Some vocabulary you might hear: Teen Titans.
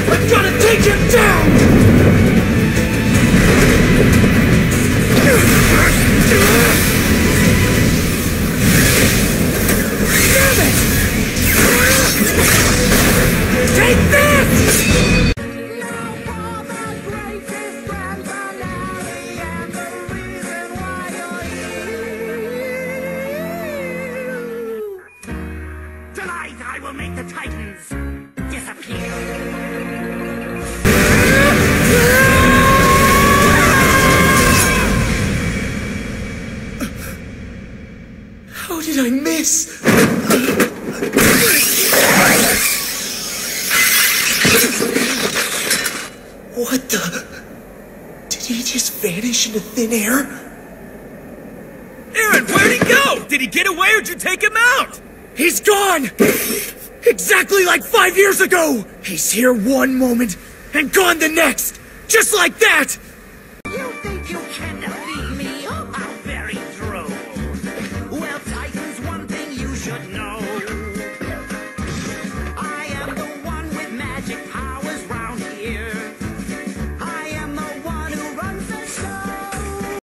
I'm gonna take him down! I will make the Titans disappear. How did I miss? What the? Did he just vanish into thin air? Aaron, where'd he go? Did he get away or did you take him out? He's gone! Exactly like 5 years ago! He's here one moment, and gone the next! Just like that! You think you can defeat me? How very droll! Well, Titans, one thing you should know.